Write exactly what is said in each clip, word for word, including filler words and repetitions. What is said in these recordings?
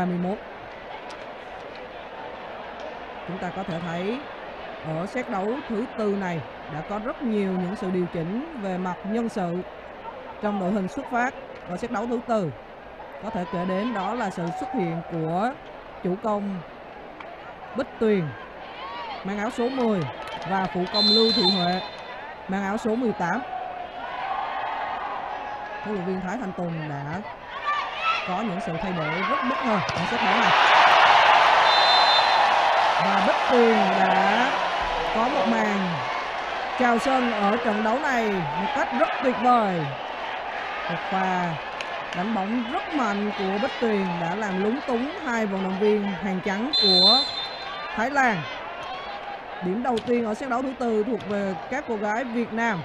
hai mươi mốt. Chúng ta có thể thấy ở set đấu thứ tư này đã có rất nhiều những sự điều chỉnh về mặt nhân sự trong đội hình xuất phát ở set đấu thứ tư. Có thể kể đến đó là sự xuất hiện của chủ công Bích Tuyền mang áo số mười và phụ công Lưu Thị Huệ mang áo số mười tám. Huấn luyện viên Thái Thanh Tùng đã có những sự thay đổi rất bất ngờ ở set đấu này. Và Bích Tuyền đã có một màn chào sân ở trận đấu này một cách rất tuyệt vời. Một pha đánh bóng rất mạnh của Bích Tuyền đã làm lúng túng hai vận động viên hàng trắng của Thái Lan. Điểm đầu tiên ở set đấu thứ tư thuộc về các cô gái Việt Nam.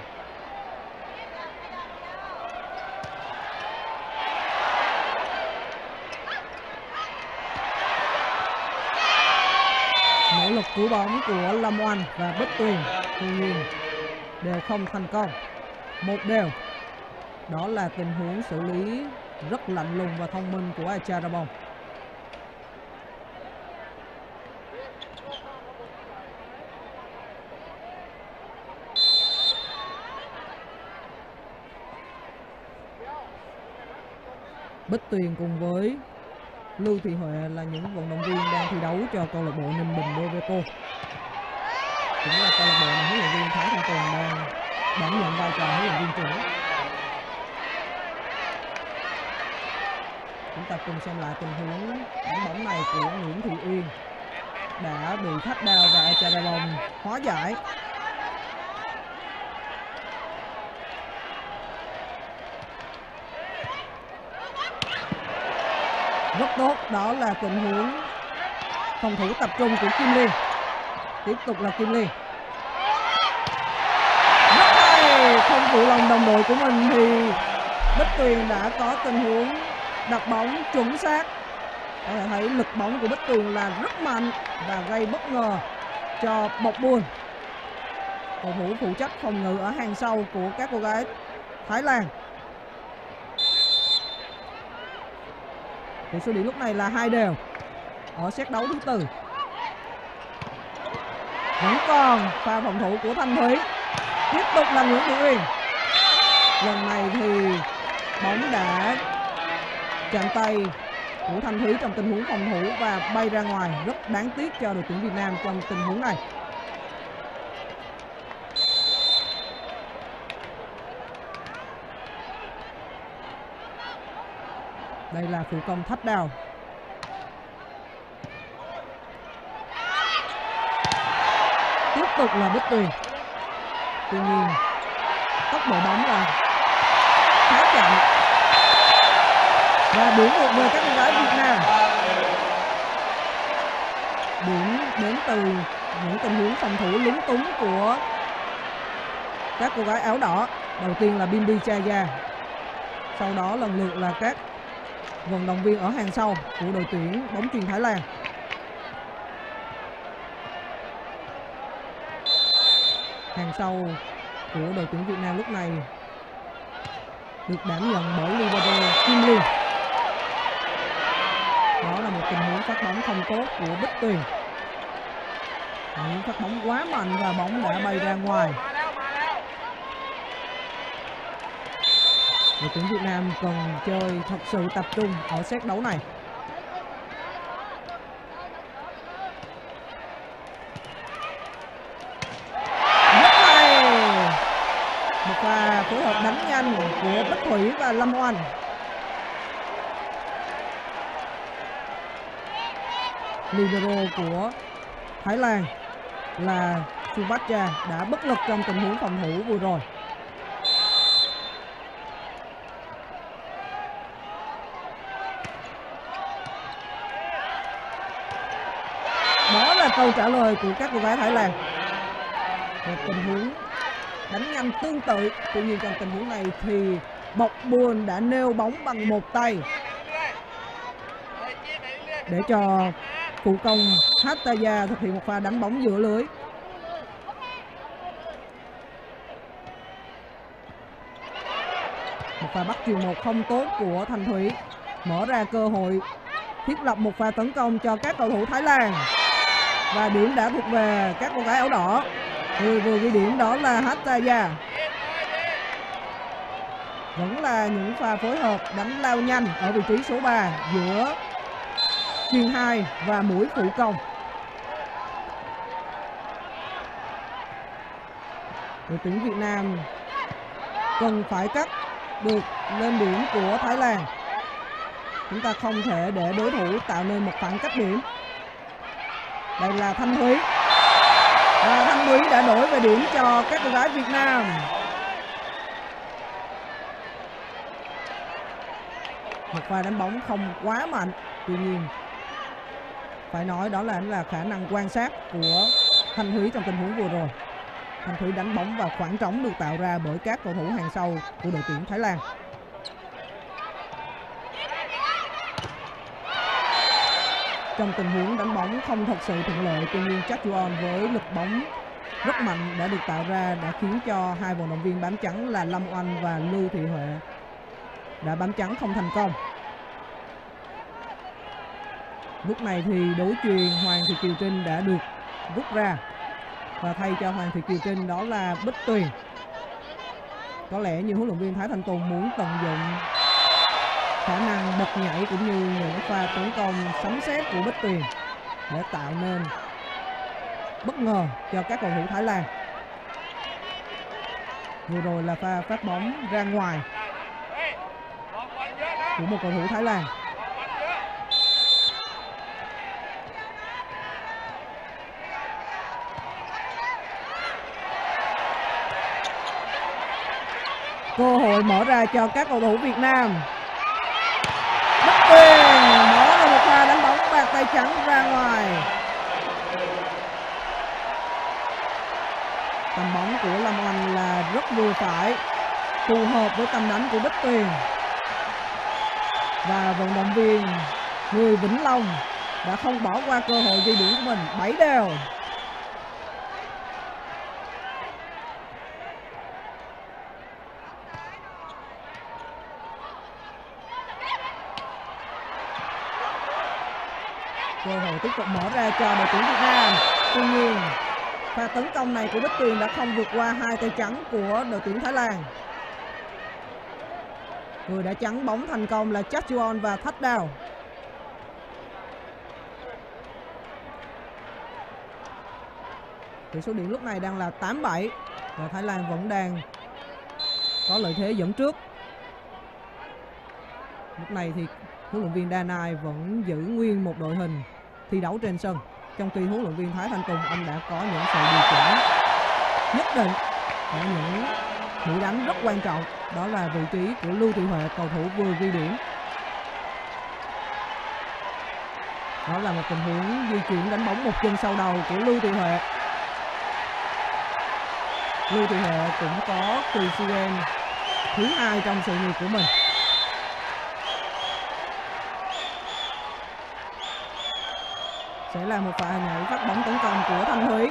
Nỗ lực cứu bóng của Lâm Oanh và Bích Tuyền tuy nhiên đều không thành công. Một đều. Đó là tình huống xử lý rất lạnh lùng và thông minh của Acharabong. Bích Tuyền cùng với Lưu Thị Huệ là những vận động viên đang thi đấu cho câu lạc bộ Ninh Bình B V Co. Cũng là câu lạc bộ mà huấn luyện viên Thái Thanh Tùng đang đảm nhận vai trò huấn luyện viên trưởng. Chúng ta cùng xem lại tình huống đánh bóng này của Nguyễn Thụy Uyên đã bị Thatdao và Acharabong hóa giải. Rất tốt, đó là tình huống phòng thủ tập trung của Kim Liên. Tiếp tục là Kim Liên. Rất hay, không phụ lòng đồng đội của mình thì Bích Tuyền đã có tình huống đặt bóng chuẩn xác. Có thể thấy lực bóng của Bích Tuyền là rất mạnh và gây bất ngờ cho Bọc Buôn, cầu thủ phụ trách phòng ngự ở hàng sau của các cô gái Thái Lan. Tỷ số điểm lúc này là hai đều ở set đấu thứ tư. Vẫn còn pha phòng thủ của Thanh Thúy. Tiếp tục là Nguyễn Thị Uyên. Lần này thì bóng đã chạm tay của Thanh Thúy trong tình huống phòng thủ và bay ra ngoài, rất đáng tiếc cho đội tuyển Việt Nam trong tình huống này. Đây là phụ công Thatdao. Tiếp tục là Bích Tuyền. Tuy nhiên tốc độ bóng là khá chậm và điểm thuộc về các cô gái Việt Nam. Điểm đến từ những tình huống phòng thủ lúng túng của các cô gái áo đỏ. Đầu tiên là Pimpichaya, sau đó lần lượt là các vận động viên ở hàng sau của đội tuyển bóng chuyền Thái Lan. Hàng sau của đội tuyển Việt Nam lúc này được đảm nhận bởi Liverpool Kim Liên. Đó là một tình huống phát bóng không tốt của Bích Tuyền. Những phát bóng quá mạnh và bóng đã bay ra ngoài. Đội tuyển Việt Nam cần chơi thật sự tập trung ở set đấu này. Rất hay! Một pha phối hợp đánh nhanh của Bích Thủy và Lâm Oanh. Libero của Thái Lan là Subacca đã bất lực trong tình huống phòng thủ vừa rồi. Câu trả lời của các cô gái Thái Lan. Một tình huống đánh nhanh tương tự, tuy nhiên trong tình huống này thì Bọc Buồn đã nêu bóng bằng một tay để cho phụ công Hattaya thực hiện một pha đánh bóng giữa lưới. Một pha bắt chuyền một không tốt của Thanh Thúy mở ra cơ hội thiết lập một pha tấn công cho các cầu thủ Thái Lan. Và điểm đã thuộc về các cô gái áo đỏ. Người vừa ghi điểm đó là Hattaya. Vẫn là những pha phối hợp đánh lao nhanh ở vị trí số ba giữa chuyền hai và mũi phụ công. Đội tuyển Việt Nam cần phải cắt được lên điểm của Thái Lan. Chúng ta không thể để đối thủ tạo nên một khoảng cách điểm. Đây là Thanh Thúy. Và Thanh Thúy đã đổi về điểm cho các cô gái Việt Nam. Một pha đánh bóng không quá mạnh. Tuy nhiên, phải nói đó là, là khả năng quan sát của Thanh Thúy trong tình huống vừa rồi. Thanh Thúy đánh bóng vào khoảng trống được tạo ra bởi các cầu thủ hàng sau của đội tuyển Thái Lan. Trong tình huống đánh bóng không thật sự thuận lợi, tuy nhiên Chatchu-on với lực bóng rất mạnh đã được tạo ra đã khiến cho hai vận động viên bám chắn là Lâm Oanh và Lưu Thị Huệ đã bám chắn không thành công. Lúc này thì đối chuyền Hoàng Thị Kiều Trinh đã được rút ra và thay cho Hoàng Thị Kiều Trinh đó là Bích Tuyền. Có lẽ như huấn luyện viên Thái Thanh Tùng muốn tận dụng khả năng bật nhảy cũng như những pha tấn công sấm sét của Bích Tuyền để tạo nên bất ngờ cho các cầu thủ Thái Lan. Vừa rồi là pha phát bóng ra ngoài của một cầu thủ Thái Lan. Cơ hội mở ra cho các cầu thủ Việt Nam. Bích Tuyền mở ra một pha đánh bóng bạc tay trắng ra ngoài. Tầm bóng của Lâm Oanh là rất vừa phải, phù hợp với tầm đánh của Bích Tuyền. Và vận động viên người Vĩnh Long đã không bỏ qua cơ hội ghi điểm của mình. Bảy đều. Cơ hội tiếp tục mở ra cho đội tuyển Việt Nam. Tuy nhiên, pha tấn công này của Bích Tuyền đã không vượt qua hai tay trắng của đội tuyển Thái Lan. Người đã chắn bóng thành công là Chatchu-on và Thatdao. Tỷ số điểm lúc này đang là tám bảy và Thái Lan vẫn đang có lợi thế dẫn trước. Lúc này thì huấn luyện viên Danai vẫn giữ nguyên một đội hình thi đấu trên sân, trong khi huấn luyện viên Thái Thanh Tùng ông đã có những sự điều chỉnh nhất định ở những mũi đánh rất quan trọng, đó là vị trí của Lưu Thị Huệ, cầu thủ vừa ghi điểm. Đó là một tình huống di chuyển đánh bóng một chân sau đầu của Lưu Thị Huệ. Lưu Thị Huệ cũng có kỳ SEA Games thứ hai trong sự nghiệp của mình. Sẽ là một pha nhảy phát bóng tấn công của Thanh Thúy.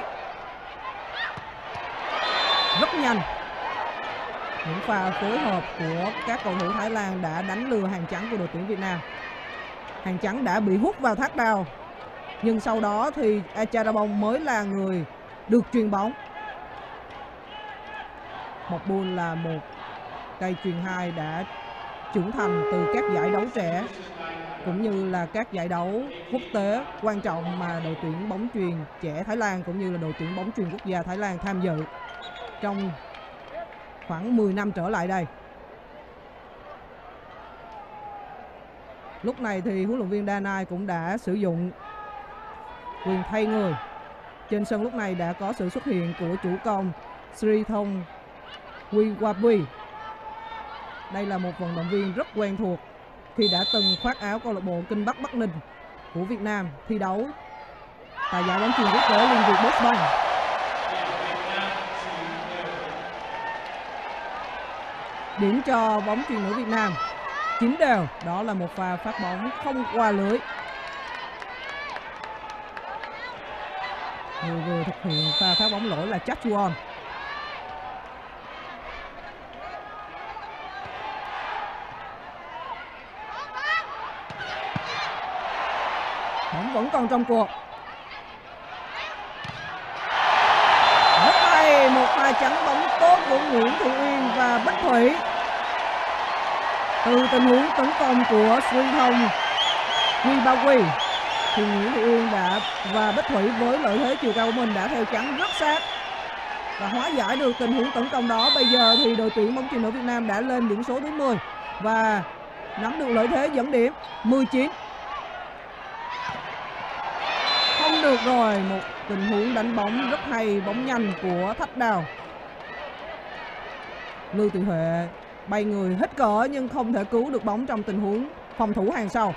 Rất nhanh. Những pha phối hợp của các cầu thủ Thái Lan đã đánh lừa hàng trắng của đội tuyển Việt Nam. Hàng trắng đã bị hút vào Thatdao, nhưng sau đó thì Acharabong mới là người được chuyền bóng. Một buôn là một cây chuyền hai đã trưởng thành từ các giải đấu trẻ cũng như là các giải đấu quốc tế quan trọng mà đội tuyển bóng chuyền trẻ Thái Lan cũng như là đội tuyển bóng chuyền quốc gia Thái Lan tham dự trong khoảng mười năm trở lại đây. Lúc này thì huấn luyện viên Danai cũng đã sử dụng quyền thay người. Trên sân lúc này đã có sự xuất hiện của chủ công Sri Thong Huy Wabui. Đây là một vận động viên rất quen thuộc khi đã từng khoác áo câu lạc bộ Kinh Bắc Bắc Ninh của Việt Nam thi đấu tại giải bóng chuyền quốc tế Liên Việt Boston. Điểm cho bóng chuyền nữ Việt Nam chín đều, đó là một pha phát bóng không qua lưới. Người vừa thực hiện pha phát bóng lỗi là Chatchu-on. bóng vẫn còn trong cuộc. Rất hay, một pha chắn bóng tốt của Nguyễn Thị Uyên và Bích Thủy. Từ tình huống tấn công của Xuân Thông Huy Wabui thì Nguyễn Thị Uyên đã và Bích Thủy với lợi thế chiều cao của mình đã theo chắn rất sát và hóa giải được tình huống tấn công đó. Bây giờ thì đội tuyển bóng chuyền nữ Việt Nam đã lên điểm số thứ mười và nắm được lợi thế dẫn điểm mười chín. Không được rồi, một tình huống đánh bóng rất hay, bóng nhanh của Thatdao. Lưu Thị Huệ bay người hít cỡ nhưng không thể cứu được bóng trong tình huống phòng thủ hàng sau.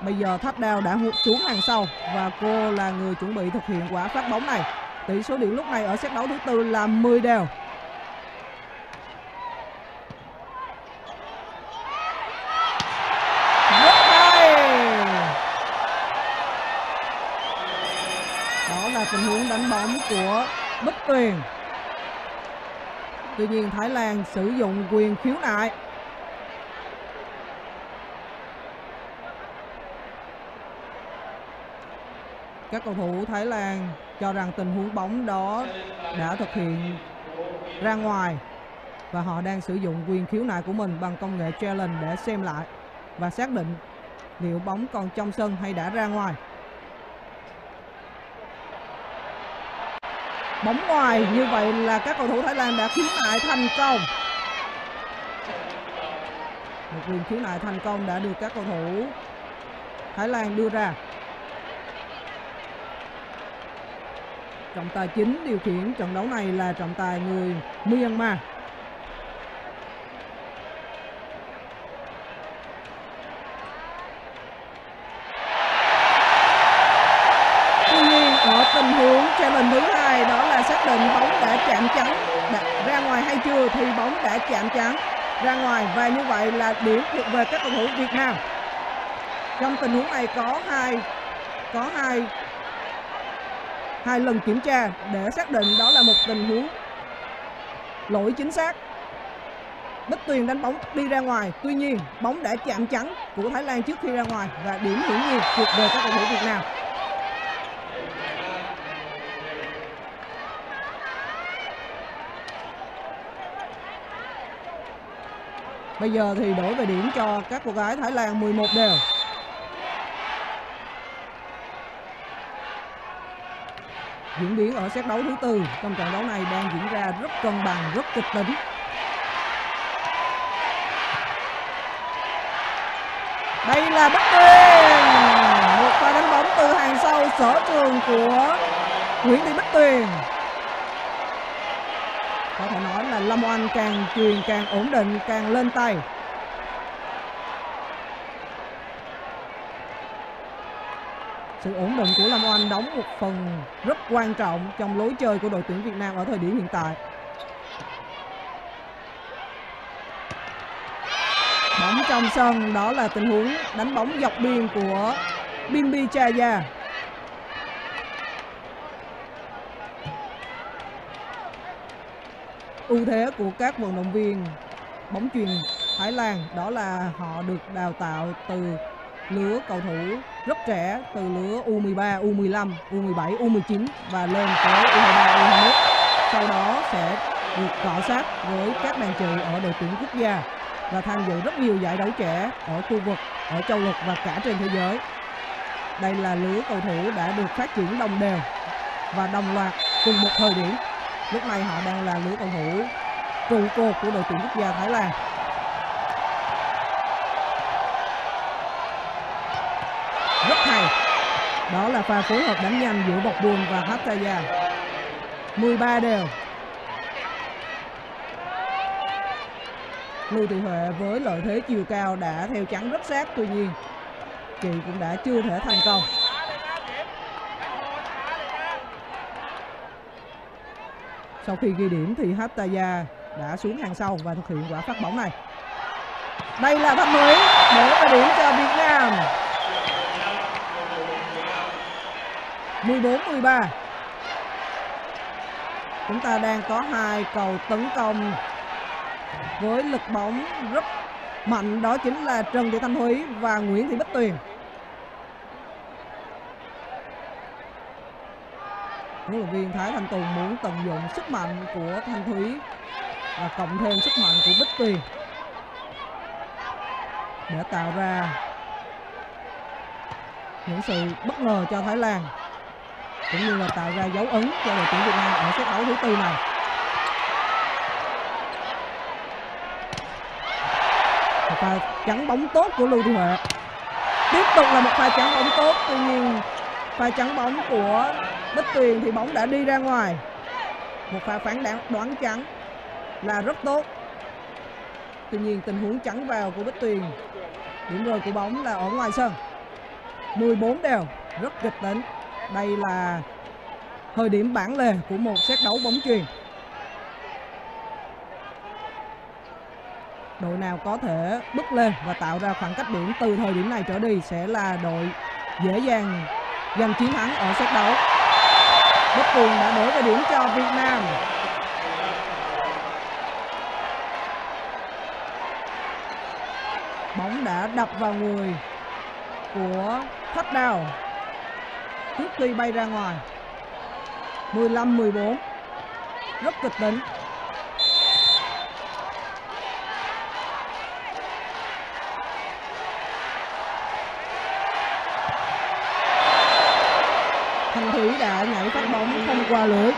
Bây giờ Thatdao đã hụt xuống hàng sau và cô là người chuẩn bị thực hiện quả phát bóng này. Tỷ số điểm lúc này ở set đấu thứ tư là mười đều. Rất hay. Đó là tình huống đánh bóng của Bích Tuyền. Tuy nhiên Thái Lan sử dụng quyền khiếu nại. Các cầu thủ Thái Lan cho rằng tình huống bóng đó đã thực hiện ra ngoài và họ đang sử dụng quyền khiếu nại của mình bằng công nghệ challenge để xem lại và xác định liệu bóng còn trong sân hay đã ra ngoài. Bóng ngoài, như vậy là các cầu thủ Thái Lan đã khiếu nại thành công. Một quyền khiếu nại thành công đã được các cầu thủ Thái Lan đưa ra. Trọng tài chính điều khiển trận đấu này là trọng tài người Myanmar. Tuy nhiên ở tình huống challenge thứ hai, đó là xác định bóng đã chạm trắng đã ra ngoài hay chưa, thì bóng đã chạm trắng ra ngoài và như vậy là điểm thuộc về các cầu thủ Việt Nam. Trong tình huống này có hai có hai hai lần kiểm tra để xác định đó là một tình huống lỗi chính xác. Bích Tuyền đánh bóng đi ra ngoài, tuy nhiên bóng đã chạm trắng của Thái Lan trước khi ra ngoài và điểm hiển nhiên thuộc về các cầu thủ Việt Nam. Bây giờ thì đổi về điểm cho các cô gái Thái Lan, mười một đều. Diễn biến ở set đấu thứ tư trong trận đấu này đang diễn ra rất cân bằng, rất kịch tính. Đây là Bích Tuyền, một pha đánh bóng từ hàng sau, sở trường của Nguyễn Thị Bích Tuyền. Có thể nói là Lâm Oanh càng truyền càng ổn định, càng lên tay. Sự ổn định của Lâm Oanh đóng một phần rất quan trọng trong lối chơi của đội tuyển Việt Nam ở thời điểm hiện tại. Bóng trong sân, đó là tình huống đánh bóng dọc biên của Pimpichaya. Ưu thế của các vận động viên bóng chuyền Thái Lan đó là họ được đào tạo từ lứa cầu thủ rất trẻ, từ lứa U mười ba, U mười lăm, U mười bảy, U mười chín và lên tới U hai mươi ba, U hai mươi mốt. Sau đó sẽ được cọ sát với các đàn chị ở đội tuyển quốc gia và tham dự rất nhiều giải đấu trẻ ở khu vực, ở châu lục và cả trên thế giới. Đây là lứa cầu thủ đã được phát triển đồng đều và đồng loạt cùng một thời điểm. Lúc này họ đang là lứa cầu thủ trụ cột của đội tuyển quốc gia Thái Lan. Rất hay. Đó là pha phối hợp đánh nhanh giữa Bọc Buồn và Hattaya. mười ba đều. Lưu Thị Huệ với lợi thế chiều cao đã theo chắn rất sát, tuy nhiên chị cũng đã chưa thể thành công. Sau khi ghi điểm thì Hattaya đã xuống hàng sau và thực hiện quả phát bóng này. Đây là Thanh Thúy để về điểm cho Việt Nam. mười bốn mười ba. Chúng ta đang có hai cầu tấn công với lực bóng rất mạnh, đó chính là Trần Thị Thanh Huý và Nguyễn Thị Bích Tuyền. Huấn luyện viên Thái Thanh Tùng muốn tận dụng sức mạnh của Thanh Thúy và cộng thêm sức mạnh của Bích Tuyền để tạo ra những sự bất ngờ cho Thái Lan, cũng như là tạo ra dấu ấn cho đội tuyển Việt Nam ở set đấu thứ tư này. Một pha chắn bóng tốt của Lưu Thị Huệ. Tiếp tục là một pha chắn bóng tốt, tuy nhiên pha chắn bóng của Bích Tuyền thì bóng đã đi ra ngoài. Một pha phán đoán chắn là rất tốt. Tuy nhiên tình huống chắn vào của Bích Tuyền, điểm rơi của bóng là ở ngoài sân. mười bốn đều, rất kịch tính. Đây là thời điểm bản lề của một set đấu bóng chuyền. Đội nào có thể bứt lên và tạo ra khoảng cách điểm từ thời điểm này trở đi sẽ là đội dễ dàng giành chiến thắng ở set đấu. Bích Tuyền đã đổi về điểm cho Việt Nam. Bóng đã đập vào người của Thatdao trước khi bay ra ngoài. Mười lăm mười bốn, rất kịch tính. Thanh Thúy đã nhảy phát bóng không qua lưới.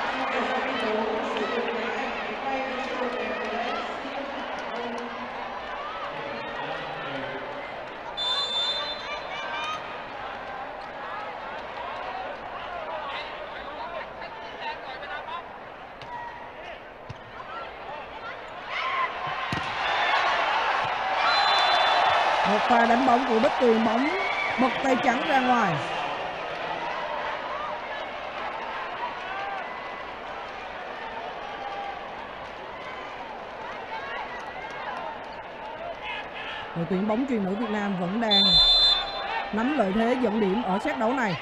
Pha đánh bóng của Bích Tuyền, bóng bật tay trắng ra ngoài. Đội tuyển bóng chuyền nữ Việt Nam vẫn đang nắm lợi thế dẫn điểm ở set đấu này.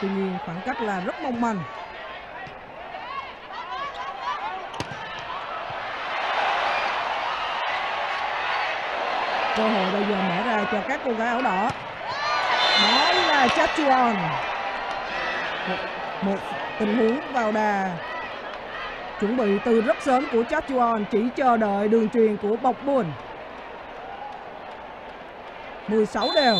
Tuy nhiên khoảng cách là rất mong manh. Cơ hội bây giờ mở ra cho các cô gái áo đỏ. Đó là Chatchu-on. Một, một tình huống vào đà chuẩn bị từ rất sớm của Chatchu-on, chỉ chờ đợi đường truyền của bọc buồn. mười sáu đều.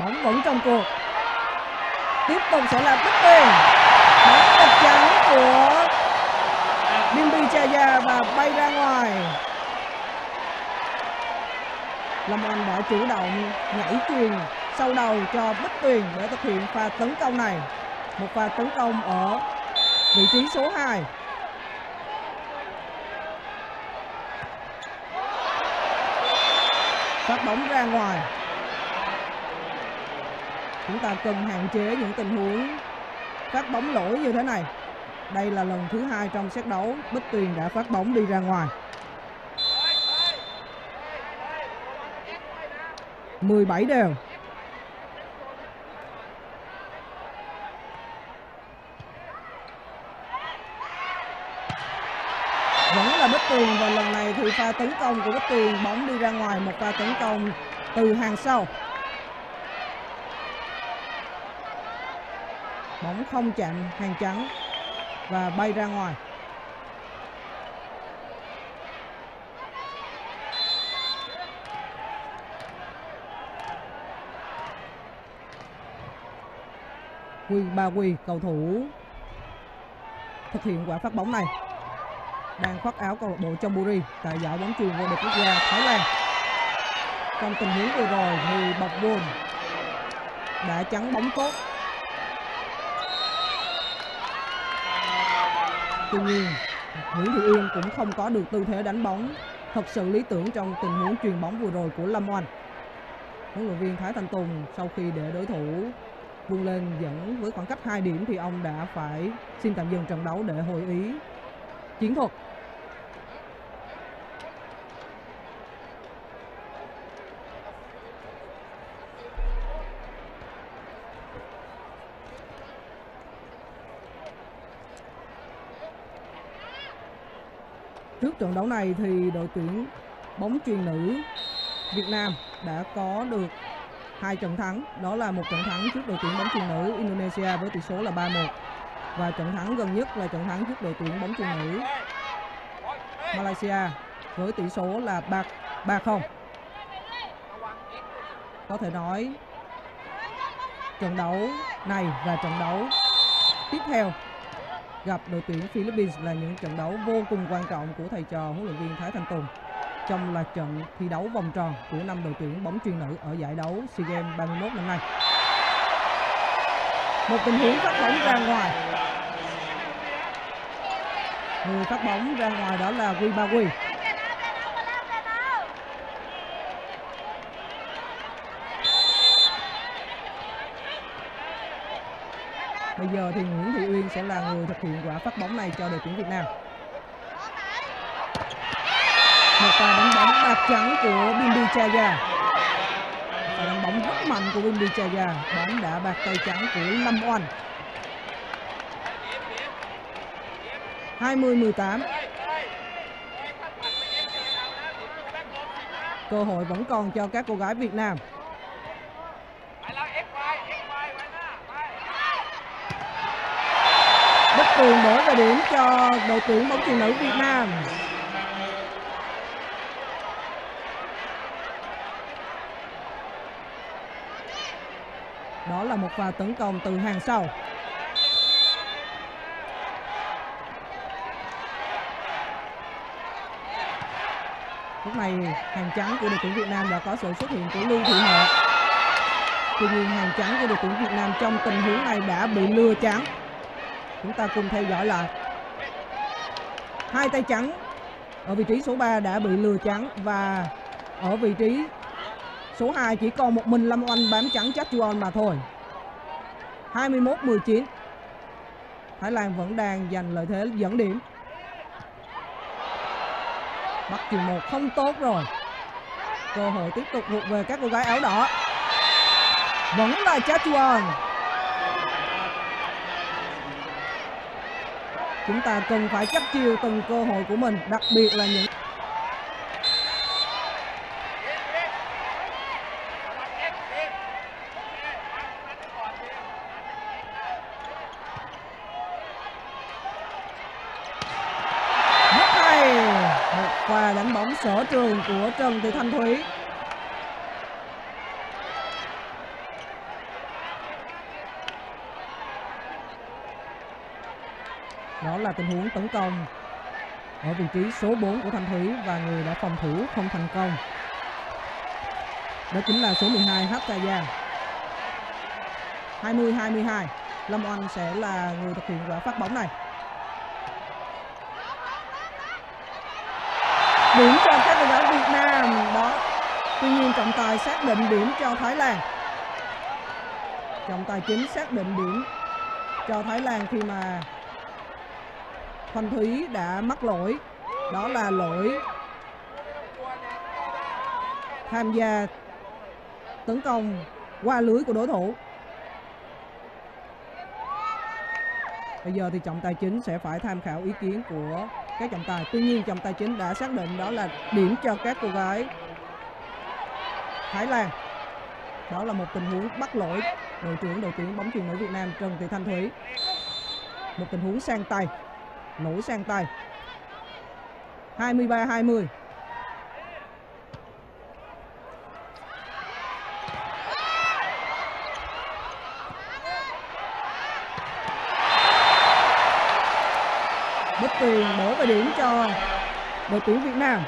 Bóng vẫn trong cuộc. Tiếp tục sẽ là Bích Tuyền. Bóng đập trắng của Pimpichaya và bay ra ngoài. Lâm Oanh đã chủ động nhảy chuyền sau đầu cho Bích Tuyền để thực hiện pha tấn công này. Một pha tấn công ở vị trí số hai. Phát bóng ra ngoài. Chúng ta cần hạn chế những tình huống phát bóng lỗi như thế này. Đây là lần thứ hai trong set đấu Bích Tuyền đã phát bóng đi ra ngoài. mười bảy đều. Vẫn là Bích Tuyền và lần này thì pha tấn công của Bích Tuyền bóng đi ra ngoài. Một pha tấn công từ hàng sau. Bóng không chạm hàng trắng và bay ra ngoài. Quy Ba Quy, cầu thủ thực hiện quả phát bóng này, đang khoác áo câu lạc bộ Chonburi tại giải bóng chuyền vô địch quốc gia Thái Lan. Trong tình huống vừa rồi thì bọc buồn đã chắn bóng tốt. Tuy nhiên, Nguyễn Thụy Uyên cũng không có được tư thế đánh bóng thật sự lý tưởng trong tình huống chuyền bóng vừa rồi của Lâm Oanh. Huấn luyện viên Thái Thanh Tùng sau khi để đối thủ vươn lên dẫn với khoảng cách hai điểm thì ông đã phải xin tạm dừng trận đấu để hồi ý chiến thuật. Trước trận đấu này thì đội tuyển bóng chuyền nữ Việt Nam đã có được hai trận thắng, đó là một trận thắng trước đội tuyển bóng chuyền nữ Indonesia với tỷ số là ba một và trận thắng gần nhất là trận thắng trước đội tuyển bóng chuyền nữ Malaysia với tỷ số là ba không. Có thể nói trận đấu này và trận đấu tiếp theo gặp đội tuyển Philippines là những trận đấu vô cùng quan trọng của thầy trò huấn luyện viên Thái Thanh Tùng trong là trận thi đấu vòng tròn của năm đội tuyển bóng chuyền nữ ở giải đấu SEA Games ba mươi mốt năm nay. Một tình huống phát bóng ra ngoài. Người phát bóng ra ngoài đó là Wabui. Bây giờ thì Nguyễn Thị Uyên sẽ là người thực hiện quả phát bóng này cho đội tuyển Việt Nam. Một pha đánh bóng bạc trắng của Pimpichaya. Pha đánh bóng rất mạnh của Pimpichaya, bóng đã bạc tay trắng của Lâm Oanh. hai mươi mười tám. Cơ hội vẫn còn cho các cô gái Việt Nam. Bất Thường đổi về điểm cho đội tuyển bóng chuyền nữ Việt Nam. Đó là một pha tấn công từ hàng sau. Lúc này hàng trắng của đội tuyển Việt Nam đã có sự xuất hiện của Lưu Thị Huệ. Tuy nhiên hàng trắng của đội tuyển Việt Nam trong tình huống này đã bị lừa trắng. Chúng ta cùng theo dõi lại. Hai tay trắng ở vị trí số ba đã bị lừa trắng và ở vị trí số hai chỉ còn một mình Lâm Oanh bám trắng Chatchu-on mà thôi. hai mươi mốt mười chín. Thái Lan vẫn đang giành lợi thế dẫn điểm. Bắt chuyền một không tốt rồi. Cơ hội tiếp tục thuộc về các cô gái áo đỏ. Vẫn là Chatchu-on. Chúng ta cần phải chấp chiêu từng cơ hội của mình, đặc biệt là những sở trường của Trần Thị Thanh Thúy. Đó là tình huống tấn công ở vị trí số bốn của Thanh Thúy và người đã phòng thủ không thành công đó chính là số mười hai Hattaya. Hai mươi hai mươi hai. Lâm Oanh sẽ là người thực hiện quả phát bóng này. Điểm cho các đội tuyển Việt Nam đó. Tuy nhiên trọng tài xác định điểm cho Thái Lan. Trọng tài chính xác định điểm cho Thái Lan khi mà Thanh Thúy đã mắc lỗi, đó là lỗi tham gia tấn công qua lưới của đối thủ. Bây giờ thì trọng tài chính sẽ phải tham khảo ý kiến của các trọng tài. Tuy nhiên trọng tài chính đã xác định đó là điểm cho các cô gái Thái Lan. Đó là một tình huống bắt lỗi đội trưởng đội tuyển bóng chuyền nữ Việt Nam Trần Thị Thanh Thúy. Một tình huống sang tay, lỗi sang tay. hai mươi ba hai mươi. Bích Thủy mở về điểm cho đội tuyển Việt Nam.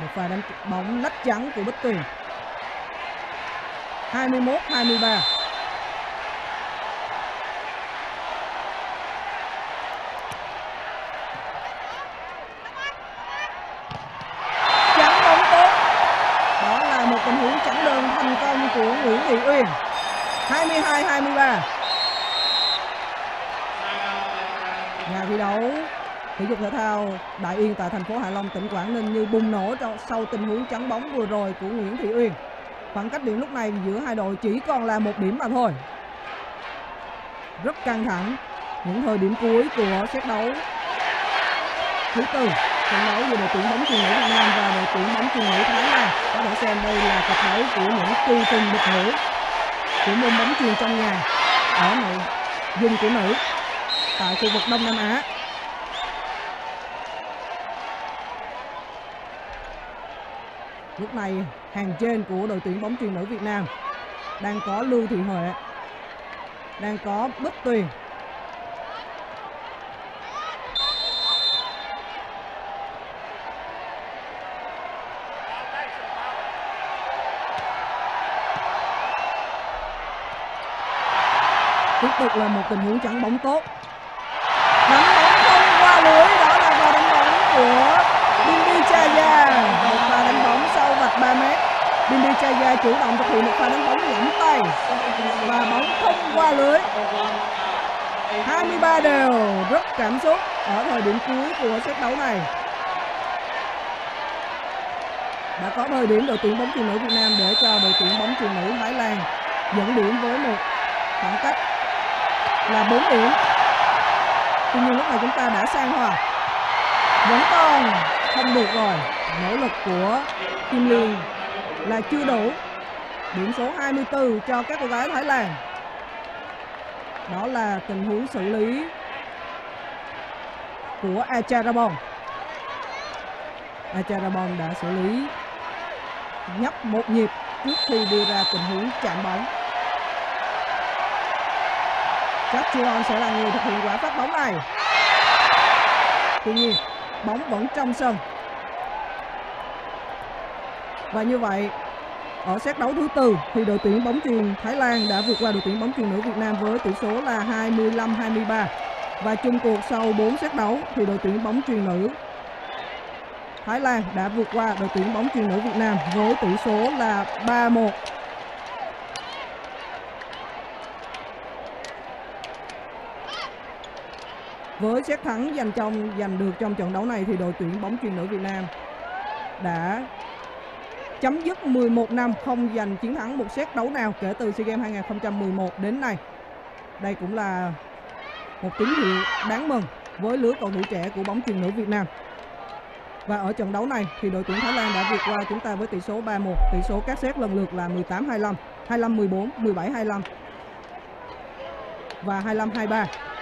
Một pha đánh bóng lách trắng của Bích Thủy. hai mươi mốt hai mươi ba. Trắng bóng tốt. Đó là một tình huống chắn đơn thành công của Nguyễn Thị Uyên. hai mươi hai hai mươi ba. Nhà thi đấu thể dục thể thao Đại Yên tại thành phố Hạ Long, tỉnh Quảng Ninh như bùng nổ sau tình huống chắn bóng vừa rồi của Nguyễn Thị Uyên. Khoảng cách điểm lúc này giữa hai đội chỉ còn là một điểm mà thôi. Rất căng thẳng. những thời điểm cuối của set đấu thứ tư. Trận đấu giữa đội tuyển bóng chuyền nữ Việt Nam và đội tuyển bóng chuyền nữ Thái Lan. Các bạn xem đây là cặp đấu của những kỳ tình địch nữ của môn bóng chuyền trong nhà ở nội dung của nữ tại khu vực Đông Nam Á. Lúc này hàng trên của đội tuyển bóng chuyền nữ Việt Nam đang có Lưu Thị Huệ, đang có Bích Tuyền. Tiếp tục là một tình huống chắn bóng tốt, nắm bóng không qua lưới, đó là pha đánh bóng của Pimpichaya, một pha đánh bóng sau vạch ba mét. Pimpichaya chủ động thực hiện một pha đánh bóng lỏng tay và bóng không qua lưới. hai mươi ba đều, rất cảm xúc ở thời điểm cuối của set đấu này. Đã có thời điểm đội tuyển bóng chuyền nữ Việt Nam để cho đội tuyển bóng chuyền nữ Thái Lan dẫn điểm với một khoảng cách là bốn điểm. Tuy nhiên lúc này chúng ta đã sang hòa. Vẫn còn không được rồi. Nỗ lực của Kim Liên là chưa đủ. Điểm số hai mươi tư cho các cô gái Thái Lan. Đó là tình huống xử lý của Acharabong. Acharabong đã xử lý nhấp một nhịp trước khi đưa ra tình huống chạm bóng. Chatchu-on sẽ là người thực hiện quả phát bóng này. Tuy nhiên, bóng vẫn trong sân. Và như vậy, ở set đấu thứ tư thì đội tuyển bóng chuyền Thái Lan đã vượt qua đội tuyển bóng chuyền nữ Việt Nam với tỷ số là hai mươi lăm hai mươi ba. Và chung cuộc sau bốn set đấu thì đội tuyển bóng chuyền nữ Thái Lan đã vượt qua đội tuyển bóng chuyền nữ Việt Nam với tỷ số là ba một. Với xét thắng giành trong giành được trong trận đấu này thì đội tuyển bóng chuyền nữ Việt Nam đã chấm dứt mười một năm không giành chiến thắng một xét đấu nào kể từ SEA Games hai nghìn không trăm mười một đến nay. Đây cũng là một tín hiệu đáng mừng với lứa cầu thủ trẻ của bóng chuyền nữ Việt Nam. Và ở trận đấu này thì đội tuyển Thái Lan đã vượt qua chúng ta với tỷ số ba một, tỷ số các xét lần lượt là mười tám hai mươi lăm, hai mươi lăm mười bốn, mười bảy hai mươi lăm và hai mươi lăm hai mươi ba.